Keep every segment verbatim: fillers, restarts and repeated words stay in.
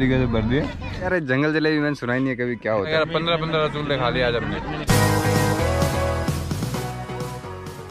तरीके से भर दिया। यार जंगल जलेबी मैंने सुना ही नहीं है कभी, क्या होता है। पंद्रह पंद्रह रसगुल्ले खा लिया आज हमने।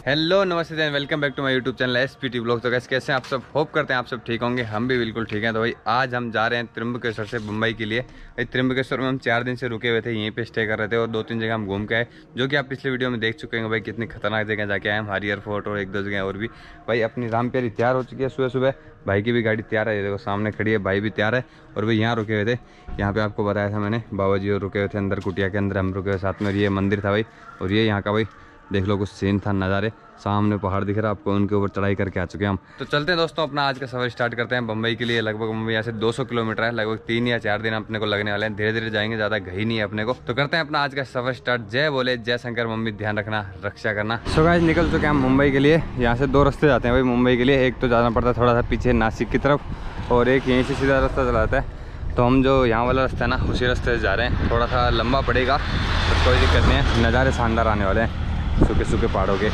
Hello namaste and welcome back to my YouTube channel S P T blog. तो कैसे कैसे हैं आप सब, होप करते हैं आप सब ठीक होंगे, हम भी बिल्कुल ठीक हैं। तो भाई आज हम जा रहे हैं त्रिम्बकेश्वर से मुंबई के लिए। भाई त्रिम्बकेश्वर में हम चार दिन से रुके हुए थे, यहीं पे स्टे कर रहे थे और दो तीन जगह हम घूम के आए, जो कि आप पिछले वीडियो में देख चुके हैं भाई कितनी खतरनाक जगह जाके आए हम, हरियर फोर्ट और एक दो जगह और भी। भाई अपनी रामपेरी तैयार हो चुकी है सुबह सुबह, भाई की भी गाड़ी तैयार है, ये देखो सामने खड़ी है, भाई भी तैयार है। और भाई यहाँ रुके हुए थे, यहाँ पे आपको बताया था मैंने, बाबा जी और रुके हुए थे अंदर कुटिया के अंदर हम रुके हुए साथ में। ये मंदिर था भाई और ये यहाँ का भाई देख लो कुछ सीन था, नज़ारे सामने पहाड़ दिख रहा है आपको, उनके ऊपर चढ़ाई करके आ चुके हैं हम। तो चलते हैं दोस्तों अपना आज का सफर स्टार्ट करते हैं मुंबई के लिए। लगभग मुंबई यहाँ से दो सौ किलोमीटर है, लगभग तीन या चार दिन अपने को लगने वाले हैं, धीरे धीरे जाएंगे, ज़्यादा घई नहीं है अपने को। तो करते हैं अपना आज का सफर स्टार्ट। जय बोले जय शंकर, मम्मी ध्यान रखना, रक्षा करना। सो गाइस निकल चुके हैं हम मुंबई के लिए। यहाँ से दो रास्ते जाते हैं भाई मुंबई के लिए, एक तो जाना पड़ता है थोड़ा सा पीछे नासिक की तरफ और एक यहीं से सीधा रास्ता चला जाता है। तो हम जो यहाँ वाला रास्ता है ना उसी रास्ते से जा रहे हैं, थोड़ा सा लंबा पड़ेगा तो कोई दिक्कत नहीं है, नज़ारे शानदार आने वाले हैं। सूखे सूखे पहाड़ों के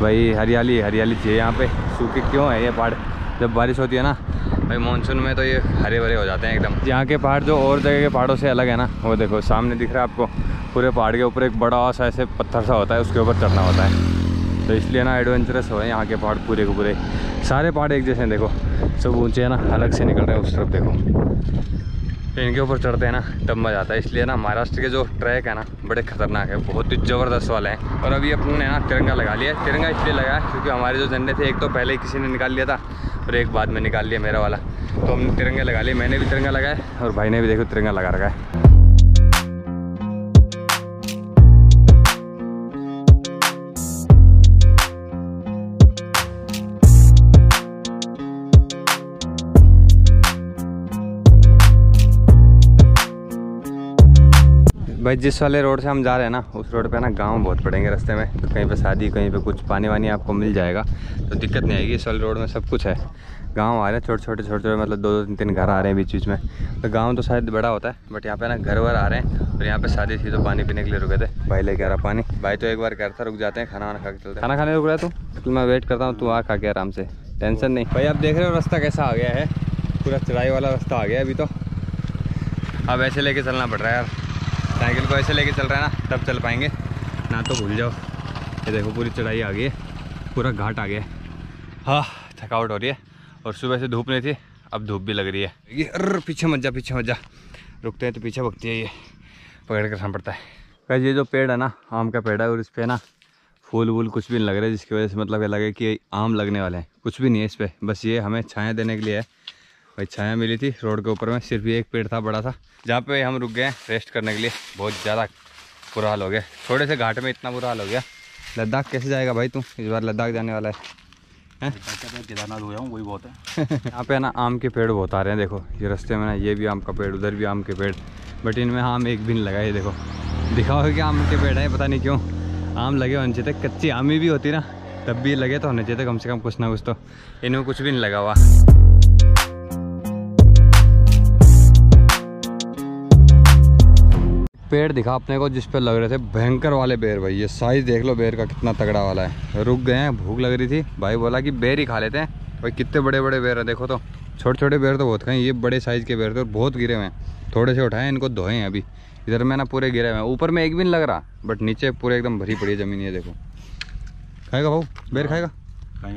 भाई हरियाली हरियाली चाहिए यहाँ पे, सूखे क्यों है ये पहाड़, जब बारिश होती है ना भाई मानसून में तो ये हरे भरे हो जाते हैं एकदम। यहाँ के पहाड़ जो और जगह के पहाड़ों से अलग है ना, वो देखो सामने दिख रहा है आपको, पूरे पहाड़ के ऊपर एक बड़ा सा ऐसे पत्थर सा होता है, उसके ऊपर चढ़ना होता है। तो इसलिए ना एडवेंचरस हो है यहाँ के पहाड़, पूरे के पूरे सारे पहाड़ एक जैसे हैं, देखो सब ऊँचे है ना, अलग से निकल रहे हैं उस तरफ, देखो इनके ऊपर चढ़ते हैं ना तब मज़ा आता है। इसलिए ना महाराष्ट्र के जो ट्रैक है ना बड़े खतरनाक है, बहुत ही ज़बरदस्त वाले हैं। और अभी अपने ना तिरंगा लगा लिया है, तिरंगा इसलिए लगाया क्योंकि हमारे जो झंडे थे एक तो पहले किसी ने निकाल लिया था और एक बाद में निकाल लिया मेरा वाला, तो हमने तिरंगा लगा लिया, मैंने भी तिरंगा लगाया और भाई ने भी देखो तिरंगा लगा रखा है। भाई जिस वाले रोड से हम जा रहे हैं ना उस रोड पे ना गांव बहुत पड़ेंगे रास्ते में, तो कहीं पे शादी कहीं पे कुछ पानी वानी आपको मिल जाएगा तो दिक्कत नहीं आएगी। इस वाले रोड में सब कुछ है, गांव आ रहे हैं छोटे छोटे छोटे छोटे, मतलब दो दो तीन तीन घर आ रहे हैं बीच बीच में, तो गांव तो शायद बड़ा होता है बट यहाँ पे ना घर वर आ रहे हैं। और यहाँ पे शादी थी तो पानी पीने के लिए रुके थे, भाई लेके आ रहा पानी, भाई तो एक बार कहता रुक जाते हैं खाना वाना खा के चलते हैं। खाना खाने रुक रहा है तू, तो मैं वेट करता हूँ, तू आ खा के आराम से, टेंशन नहीं। भाई आप देख रहे हो रास्ता कैसा आ गया है, पूरा चढ़ाई वाला रास्ता आ गया अभी, तो अब ऐसे लेके चलना पड़ रहा है यार, साइकिल को ऐसे लेके चल रहा है ना तब चल पाएंगे, ना तो भूल जाओ। ये देखो पूरी चढ़ाई आ गई है, पूरा घाट आ गया है। हाँ थकावट हो रही है और सुबह से धूप नहीं थी, अब धूप भी लग रही है। ये अर पीछे मत जा पीछे मत जा, रुकते हैं तो पीछे भगती है, ये पकड़ कर रखना पड़ता है। भाई ये जो पेड़ है ना आम का पेड़ है और इस पर ना फूल वूल कुछ भी नहीं लग रहे, जिसकी वजह से मतलब ये लगे कि आम लगने वाले हैं, कुछ भी नहीं है इस पर, बस ये हमें छाया देने के लिए है। भाई छाया मिली थी रोड के ऊपर में, सिर्फ ये एक पेड़ था बड़ा सा जहाँ पे हम रुक गए रेस्ट करने के लिए। बहुत ज़्यादा बुरा हाल हो गया, थोड़े से घाट में इतना बुरा हाल हो गया। लद्दाख कैसे जाएगा भाई तू, इस बार लद्दाख जाने वाला है, है? केदारनाथ हो जाऊँ वही बहुत है। यहाँ पे ना आम के पेड़ बहुत आ रहे हैं, देखो ये रास्ते में ना ये भी आम का पेड़, उधर भी आम के पेड़, बट इनमें आम एक भी नहीं लगा। ये देखो दिखाओ कि आम के पेड़ है, पता नहीं क्यों आम लगे होने चाहिए, कच्ची आम भी होती ना तब भी लगे तो होने चाहिए कम से कम कुछ ना कुछ, तो इनमें कुछ भी नहीं लगा हुआ। पेड़ दिखा अपने को जिस पे लग रहे थे भयंकर वाले बेर, भाई ये साइज देख लो बेर का कितना तगड़ा वाला है। रुक गए हैं, भूख लग रही थी, भाई बोला कि बेर ही खा लेते हैं। भाई कितने बड़े बड़े बेर हैं देखो, तो छोटे छोटे बेर तो बहुत खाएं, ये बड़े साइज़ के बेर थे और बहुत गिरे हुए हैं, थोड़े से उठाएं, इनको धोए हैं अभी। इधर में ना पूरे गिरे हुए हैं, ऊपर में एक भी नहीं लग रहा बट नीचे पूरे एकदम भरी पड़ी है ज़मीन। ये देखो खाएगा भाऊ बेर, खाएगा नहीं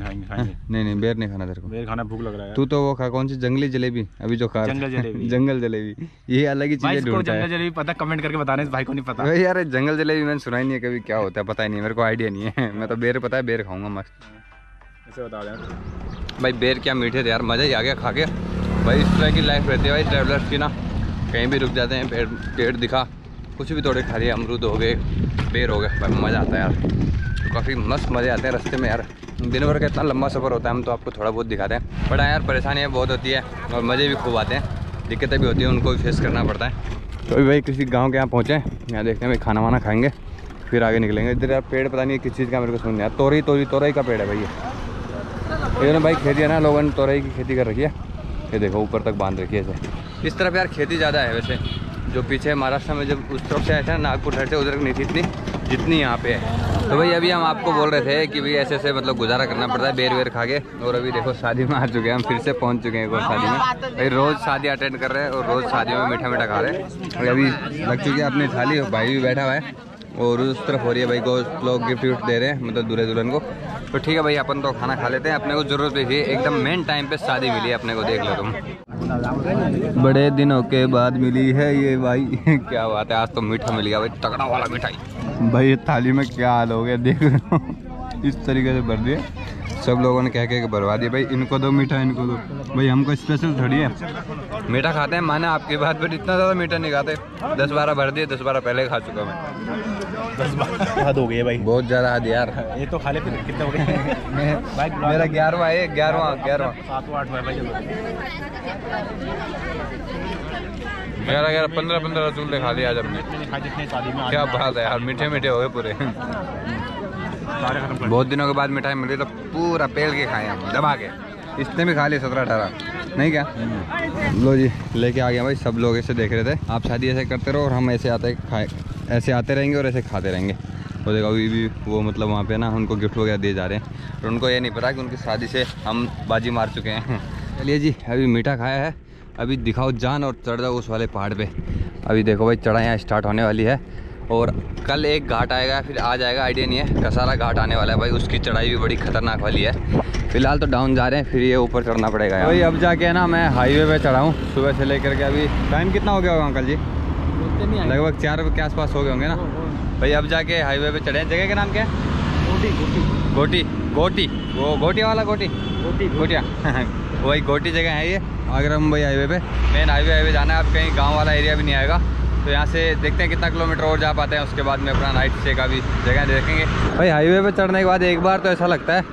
नहीं बेर नहीं खाना, तेरे को बेर खाना, भूख लग रहा है। तू तो वो खा, कौन सी जंगली जलेबी अभी जो खा, जंगल जलेबी जंगल जलेबी ये अलग ही चीज़ है। जंगल जलेबी पता, कमेंट करके बताना, इस भाई को नहीं पता यार। जंगल जलेबी मैंने सुना ही नहीं है कभी, क्या होता है पता ही नहीं, मेरे को आइडिया नहीं है। मैं तो बेर पता है बेर खाऊंगा मस्त, ऐसे बता रहे भाई बेर क्या मीठे थे यार, मज़ा ही आ गया खा के। भाई इस तरह की लाइफ रहती है भाई ट्रैवलर्स की ना, कहीं भी रुक जाते हैं, पेड़ पेड़ दिखा कुछ भी तोड़े खा लिए, अमरूद हो गए बेर हो गए, भाई मज़ा आता है यार, काफ़ी मस्त मज़े आते हैं रास्ते में यार। दिन भर का इतना लंबा सफ़र होता है, हम तो आपको थोड़ा बहुत दिखाते हैं बट यार परेशानियाँ बहुत होती है और मज़े भी खूब आते हैं, दिक्कतें भी होती हैं उनको भी फेस करना पड़ता है। तो अभी भाई किसी गांव के यहाँ पहुँचे, यहाँ देखते हैं भाई खाना वाना खाएंगे फिर आगे निकलेंगे। इधर यार पेड़ पता नहीं किस चीज़ का, मेरे को सुन नहीं आया। तोरई तोरई तोरई का पेड़ है भाई, ये इन्होंने भाई खेती है ना, लोगों ने तोरई की खेती कर रखी है, ये देखो ऊपर तक बांध रखी है ऐसे। इस तरफ यार खेती ज़्यादा है, वैसे जो पीछे महाराष्ट्र में जब उस तरफ से आया था नागपुर साइड से उधर नहीं थी इतनी जितनी यहाँ पे है। तो भाई अभी हम आपको बोल रहे थे कि भाई ऐसे ऐसे मतलब गुजारा करना पड़ता है बेर वेर खा के, और अभी देखो शादी में आ चुके हैं हम, फिर से पहुंच चुके हैं एक और शादी में। भाई रोज़ शादी अटेंड कर रहे हैं और रोज़ शादियों में मीठा मीठा खा रहे हैं। और अभी लग चुकी है अपनी थाली, भाई भी बैठा हुआ है और उस तरफ हो रही है भाई को लोग गिफ्ट विफ्ट दे रहे हैं मतलब दूल्हे दुल्हन को। तो ठीक है भाई अपन तो खाना खा लेते हैं, अपने को जरूरत भी थी, एकदम मेन टाइम पे शादी मिली है अपने को, देख लो तुम। बड़े दिनों के बाद मिली है ये भाई क्या बात है, आज तो मीठा मिल गया भाई, तगड़ा वाला मिठाई। भाई थाली में क्या हाल हो गया देख लो, इस तरीके से भर दिए, सब लोगों ने कह के भरवा दिया, भाई इनको दो मीठा इनको दो। भाई हमको स्पेशल थोड़ी है, मीठा खाते हैं माना आपकी बात, बट इतना ज़्यादा मीठा नहीं खाते। दस बारह भर दिए, दस बारह पहले खा चुका मैं, दस बारह हद हो गई है भाई, बहुत ज़्यादा हद यार। ये तो खा ले फिर कितना हो गया, मेरा ग्यारहवा है, ग्यारहवा ग्यारहवा सातवा आठवा भाई, ग्यारह ग्यारह पंद्रह पंद्रह रसगुल्ले खा लिया आज हमने। क्या बात है यार, मीठे मीठे हो गए पूरे, बहुत दिनों के बाद मिठाई मिली तो पूरा पेल के खाए हम दबा के, इसने भी खा लिए सत्रह अठारह नहीं क्या। लो जी लेके आ गया भाई, सब लोग ऐसे देख रहे थे, आप शादी ऐसे करते रहो और हम ऐसे आते खाए, ऐसे आते रहेंगे और ऐसे खाते रहेंगे। वो देखो अभी भी वो मतलब वहाँ पे ना उनको गिफ्ट वगैरह दिए जा रहे हैं, और उनको ये नहीं पता कि उनकी शादी से हम बाजी मार चुके हैं। चलिए जी अभी मीठा खाया है, अभी दिखाओ जान और चढ़ जाओ उस वाले पहाड़ पर। अभी देखो भाई चढ़ाई यहाँ स्टार्ट होने वाली है, और कल एक घाट आएगा फिर आ जाएगा आइडिया नहीं है, कसारा घाट आने वाला है भाई, उसकी चढ़ाई भी बड़ी खतरनाक वाली है। फिलहाल तो डाउन जा रहे हैं, फिर ये ऊपर चढ़ना पड़ेगा भाई। अब जाके ना मैं हाईवे पे चढ़ा हूँ सुबह से लेकर के, अभी टाइम कितना हो गया होगा अंकल जी? लगभग चार बजे के आसपास हो गए होंगे ना भाई। अब जाके हाईवे पे चढ़े, जगह का नाम क्या है? गोटी गोटी वो गोटिया वाला, गोटी गोटी गोटिया वही गोटी जगह है ये, आगरा मुंबई हाईवे पे, मेन हाईवे हाईवे जाना है। अब कहीं गाँव वाला एरिया भी नहीं आएगा, तो यहाँ से देखते हैं कितना किलोमीटर और जा पाते हैं, उसके बाद में अपना नाइट स्टे का भी जगह देखेंगे। भाई हाईवे पे चढ़ने के बाद एक बार तो ऐसा लगता है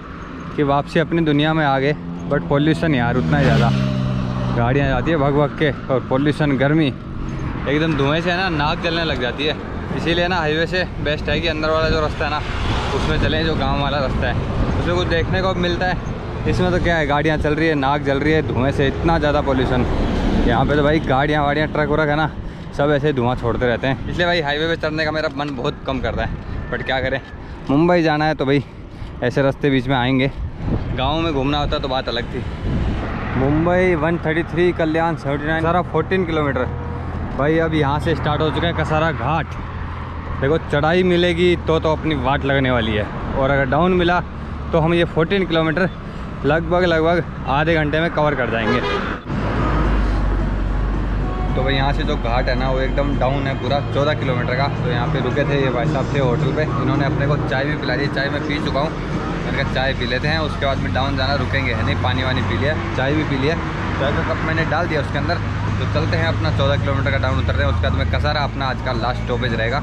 कि वापसी अपनी दुनिया में आ गए, बट पोल्यूशन यार उतना ही ज़्यादा, गाड़ियाँ जाती है भग भग के, और पोल्यूशन गर्मी एकदम धुएँ से है ना नाक जलने लग जाती है। इसीलिए ना हाईवे से बेस्ट है कि अंदर वाला जो रास्ता है ना उसमें चलें, जो गाँव वाला रास्ता है उसमें कुछ देखने को मिलता है। इसमें तो क्या है, गाड़ियाँ चल रही है, नाक जल रही है धुएँ से, इतना ज़्यादा पोल्यूशन यहाँ पर। तो भाई गाड़ियाँ वाड़ियाँ ट्रक व्रक है ना सब ऐसे धुआं छोड़ते रहते हैं, इसलिए भाई हाईवे पे चढ़ने का मेरा मन बहुत कम करता है, बट क्या करें मुंबई जाना है तो भाई ऐसे रास्ते बीच में आएंगे। गाँव में घूमना होता तो बात अलग थी। मुंबई एक सौ तैंतीस, कल्याण उन्यासी, सारा चौदह किलोमीटर। भाई अब यहाँ से स्टार्ट हो चुका है कसारा घाट, देखो चढ़ाई मिलेगी तो तो अपनी वाट लगने वाली है, और अगर डाउन मिला तो हम ये चौदह किलोमीटर लगभग लगभग आधे घंटे में कवर कर जाएंगे। तो भाई यहाँ से जो घाट है ना वो एकदम डाउन है पूरा चौदह किलोमीटर का। तो यहाँ पे रुके थे ये भाई साहब थे होटल पे, इन्होंने अपने को चाय भी पिला दी, चाय मैं पी चुका हूँ, मैंने कहा चाय पी लेते हैं, उसके बाद में डाउन जाना रुकेंगे है नहीं, पानी वानी पी लिया, चाय भी पी लिया, चाय का कप मैंने डाल दिया उसके अंदर। तो चलते हैं अपना चौदह किलोमीटर का डाउन उतर रहे हैं, उसके बाद में कसारा अपना आज का लास्ट स्टॉपेज रहेगा।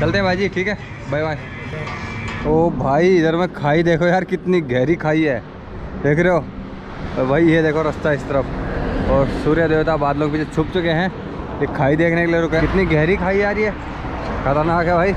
चलते हैं भाई जी, ठीक है, बाय बाय। ओ भाई इधर में खाई देखो यार कितनी गहरी खाई है, देख रहे हो भाई, ये देखो रास्ता इस तरफ, और सूर्य देवता बादलों के पीछे छुप चुके हैं, ये खाई देखने के लिए रुका। कितनी गहरी खाई आ रही है, खतरनाक है भाई।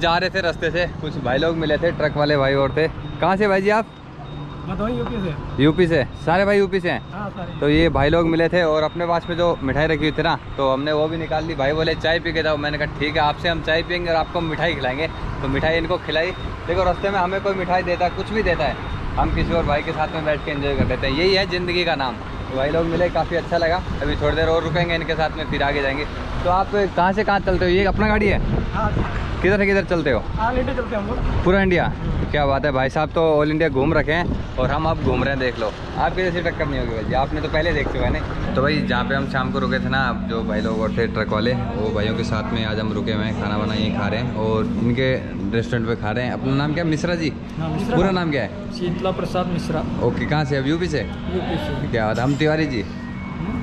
जा रहे थे रास्ते से कुछ भाई लोग मिले थे, ट्रक वाले भाई और थे। कहाँ से भाई जी आप? भदोही यूपी से। यूपी से सारे भाई यूपी से हैं? हाँ सारे। तो ये भाई लोग मिले थे और अपने पास में जो मिठाई रखी हुई थी ना तो हमने वो भी निकाल ली। भाई बोले चाय पी के जाओ, मैंने कहा ठीक है आपसे हम चाय पियेंगे और आपको मिठाई खिलाएंगे। तो मिठाई इनको खिलाई, देखो रास्ते में हमें कोई मिठाई देता कुछ भी देता है, हम किसी और भाई के साथ में बैठ के एंजॉय कर लेते हैं, यही है ज़िंदगी का नाम। भाई लोग मिले, काफ़ी अच्छा लगा। अभी थोड़ी देर और रुकेंगे इनके साथ में, फिर आगे जाएंगे। तो आप कहाँ से कहाँ चलते हो? ये अपना गाड़ी है? किधर से किधर चलते हो? ऑल इंडिया चलते हैं हम लोग, पूरा इंडिया। क्या बात है, भाई साहब तो ऑल इंडिया घूम रखे हैं और हम अब घूम रहे हैं, देख लो। आपके जैसी टक्कर नहीं होगी भाई जी, आपने तो पहले देख चुका है ना। तो भाई जहाँ पे हम शाम को रुके थे ना, जो भाई लोग और थे ट्रक वाले, वो भाइयों के साथ में आज हम रुके हुए हैं, खाना वाना यहीं खा रहे हैं और इनके रेस्टोरेंट पे खा रहे हैं। अपना नाम क्या? मिश्रा जी। पूरा नाम क्या है? शीतला प्रसाद मिश्रा। ओके, कहाँ से? अब यूपी से। क्या बात है, हम तिवारी जी,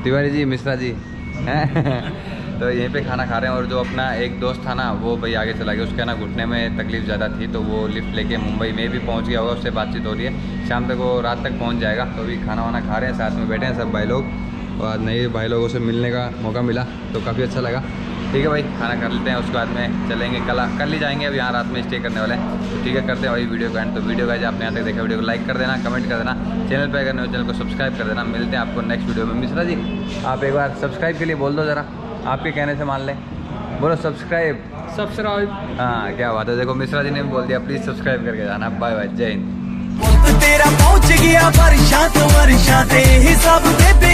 तिवारी जी मिश्रा जी हैं। तो यहीं पे खाना खा रहे हैं। और जो अपना एक दोस्त था ना वो भाई आगे चला गया, उसके ना घुटने में तकलीफ़ ज़्यादा थी तो वो लिफ्ट लेके मुंबई में भी पहुंच गया होगा, उससे बातचीत हो रही है, शाम तक वो रात तक पहुंच जाएगा। तो अभी खाना वाना खा रहे हैं, साथ में बैठे हैं सब भाई लोग और नए भाई लोगों से मिलने का मौका मिला तो काफ़ी अच्छा लगा। ठीक है भाई, खाना कर लेते हैं, उसके बाद में चलेंगे, कल कल ही जाएंगे, अब यहाँ रात में स्टे करने वाले हैं। तो ठीक है, करते हैं वही वीडियो का एंड। तो वीडियो का जो आपने यहाँ तक देखा, वीडियो को लाइक कर देना, कमेंट कर देना, चैनल पर करने हो चैनल को सब्सक्राइब कर देना। मिलते हैं आपको नेक्स्ट वीडियो में। मिश्रा जी, आप एक बार सब्सक्राइब के लिए बोल दो ज़रा, आपके कहने से मान लें, बोलो सब्सक्राइब सब्सक्राइब। हाँ क्या बात है, देखो मिश्रा जी ने भी बोल दिया, प्लीज़ सब्सक्राइब करके जाना। बाय बाय, जय हिंद। तेरा पहुँच गया वर्षा तो वर्षा, हिसाब दे